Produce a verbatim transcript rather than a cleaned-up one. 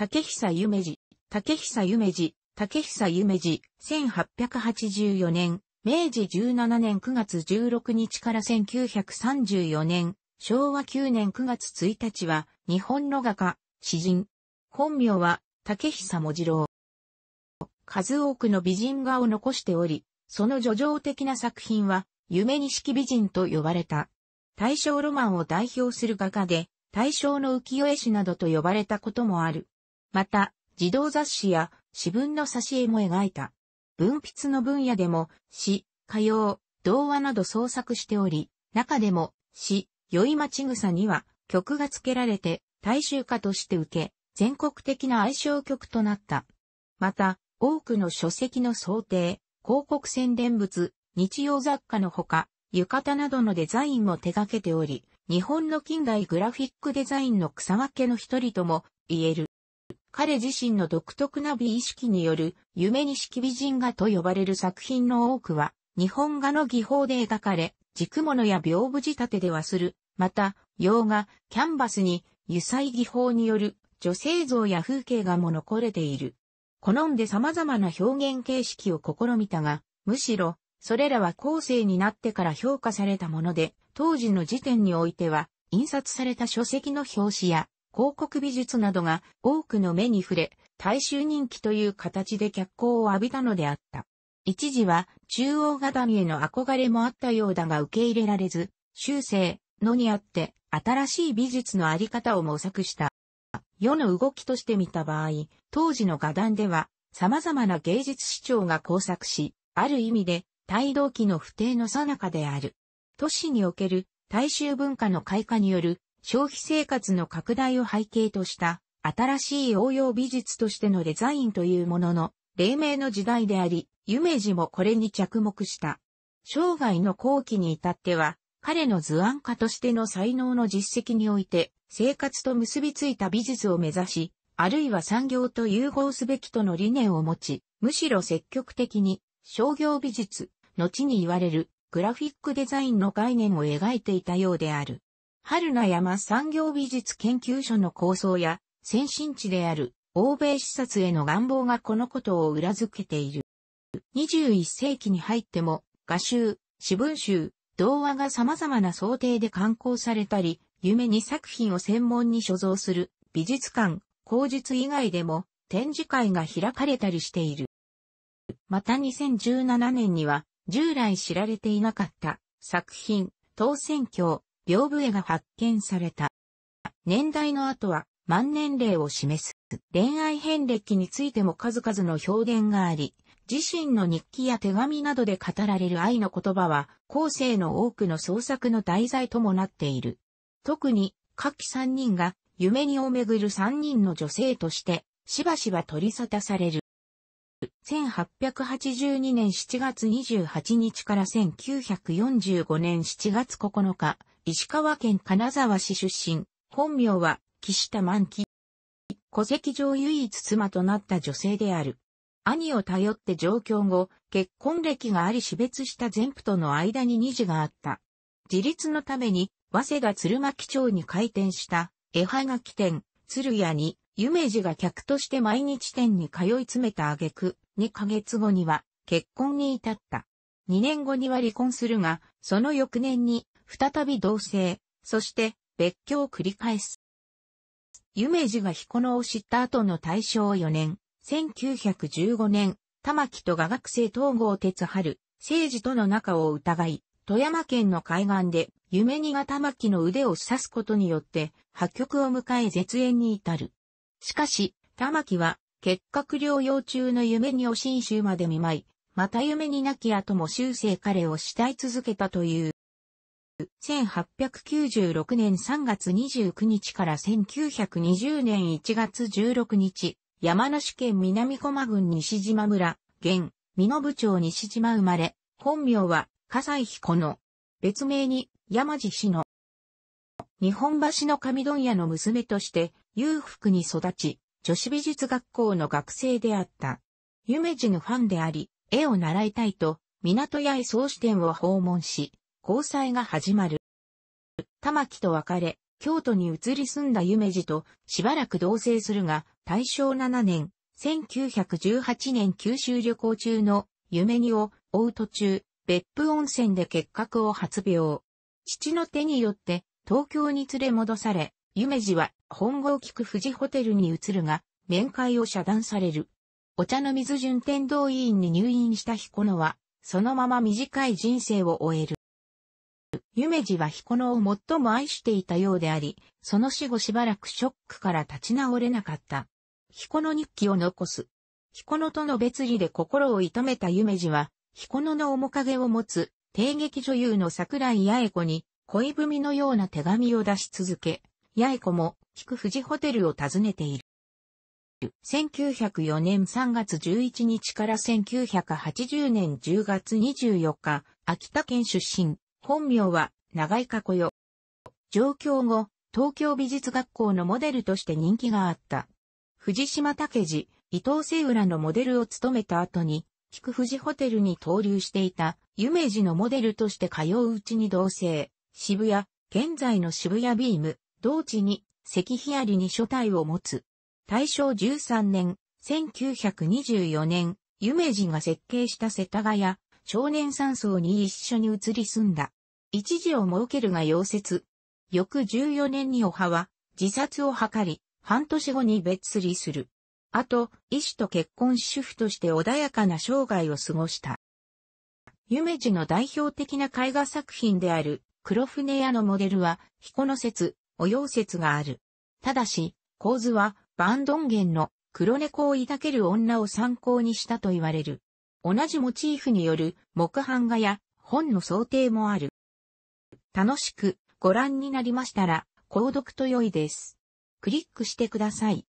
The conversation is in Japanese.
竹久夢二、竹久夢二、竹久夢二、せんはっぴゃくはちじゅうよねん、めいじじゅうななねんくがつじゅうろくにちからせんきゅうひゃくさんじゅうよねん、しょうわくねんくがつついたちは、日本の画家、詩人。本名は、竹久文次郎。数多くの美人画を残しており、その叙情的な作品は、夢錦美人と呼ばれた。大正ロマンを代表する画家で、大正の浮世絵師などと呼ばれたこともある。また、児童雑誌や詩文の挿絵も描いた。文筆の分野でも、詩、歌謡、童話など創作しており、中でも、詩、宵待草には曲が付けられて、大衆歌として受け、全国的な愛称曲となった。また、多くの書籍の装丁、広告宣伝物、日用雑貨のほか、浴衣などのデザインも手掛けており、日本の近代グラフィックデザインの草分けの一人とも言える。彼自身の独特な美意識による夢錦美人画と呼ばれる作品の多くは、日本画の技法で描かれ、軸物や屏風仕立てではする。また、洋画、キャンバスに油彩技法による女性像や風景画も残れている。好んで様々な表現形式を試みたが、むしろ、それらは後世になってから評価されたもので、当時の時点においては、印刷された書籍の表紙や、広告美術などが多くの目に触れ、大衆人気という形で脚光を浴びたのであった。一時は、中央画壇への憧れもあったようだが受け入れられず、終生のにあって、新しい美術のあり方を模索した。世の動きとして見た場合、当時の画壇では、様々な芸術思潮が交錯し、ある意味で、大動機の不定の最中である。都市における大衆文化の開花による消費生活の拡大を背景とした新しい応用美術としてのデザインというものの黎明の時代であり、夢二もこれに着目した。生涯の後期に至っては、彼の図案家としての才能の実績において、生活と結びついた美術を目指し、あるいは産業と融合すべきとの理念を持ち、むしろ積極的に商業美術、後に言われるグラフィックデザインの概念を描いていたようである。榛名山産業美術研究所の構想や先進地である欧米視察への願望がこのことを裏付けている。にじゅういっせいきに入っても画集、詩文集、童話が様々な想定で刊行されたり、夢に作品を専門に所蔵する美術館、後述以外でも展示会が開かれたりしている。またにせんじゅうななねんには、従来知られていなかった作品、唐船峡、屏風絵が発見された。年代の後は満年齢を示す恋愛遍歴についても数々の評伝があり、自身の日記や手紙などで語られる愛の言葉は後世の多くの創作の題材ともなっている。特に下記さんにんが夢にをめぐるさんにんの女性としてしばしば取り沙汰される。せんはっぴゃくはちじゅうにねんしちがつにじゅうはちにちからせんきゅうひゃくよんじゅうごねんしちがつここのか、石川県金沢市出身、本名は岸田満喜。戸籍上唯一妻となった女性である。兄を頼って上京後、結婚歴があり死別した前夫との間に二児があった。自立のために、早稲田鶴巻町に開店した絵はがき店、鶴屋に、夢二が客として毎日店に通い詰めた挙句、にかげつごには結婚に至った。にねんごには離婚するが、その翌年に再び同棲、そして別居を繰り返す。夢二が彦野を知った後の大正よねん、せんきゅうひゃくじゅうごねん、玉木と画学生東郷哲春、征爾との仲を疑い、富山県の海岸で夢二が玉木の腕を刺すことによって破局を迎え絶縁に至る。しかし、玉木は、結核療養中の夢二を心中まで見舞い、また夢二亡き後も終生彼を慕い続けたという。せんはっぴゃくきゅうじゅうろくねんさんがつにじゅうくにちからせんきゅうひゃくにじゅうねんいちがつじゅうろくにち、山梨県南駒郡西島村、現、身延町西島生まれ、本名は、笠井彦野。別名に、山路志乃。日本橋の紙問屋の娘として、裕福に育ち、女子美術学校の学生であった。夢二のファンであり、絵を習いたいと、港屋絵草紙店を訪問し、交際が始まる。玉木と別れ、京都に移り住んだ夢二としばらく同棲するが、大正ななねん、せんきゅうひゃくじゅうはちねん九州旅行中の夢二を追う途中、別府温泉で結核を発病。父の手によって東京に連れ戻され、夢二は本郷菊富士ホテルに移るが、面会を遮断される。お茶の水準天堂医院に入院した彦野は、そのまま短い人生を終える。夢二は彦野を最も愛していたようであり、その死後しばらくショックから立ち直れなかった。彦野日記を残す。彦野との別離で心を痛めた夢二は、彦野の面影を持つ、帝劇女優の桜井八重子に、恋文のような手紙を出し続け、八重子も、菊富士ホテルを訪ねている。せんきゅうひゃくよねんさんがつじゅういちにちからせんきゅうひゃくはちじゅうねんじゅうがつにじゅうよっか、秋田県出身、本名は長井かこよ。上京後、東京美術学校のモデルとして人気があった。藤島武二、伊藤聖浦のモデルを務めた後に、菊富士ホテルに逗留していた、夢二のモデルとして通ううちに同棲、渋谷、現在の渋谷ビーム、同地に、関ひやりに所帯を持つ。大正じゅうさんねん、せんきゅうひゃくにじゅうよねん、夢二が設計した世田谷、少年山荘に一緒に移り住んだ。一児を設けるが夭折。翌じゅうよねんにおはは、自殺を図り、半年後に別離する。あと、医師と結婚し主婦として穏やかな生涯を過ごした。夢二の代表的な絵画作品である、黒船屋のモデルは、彦野説、お陽説がある。ただし、構図は、坂東源の黒猫を抱ける女を参考にしたと言われる。同じモチーフによる木版画や本の想定もある。楽しくご覧になりましたら購読と良いです。クリックしてください。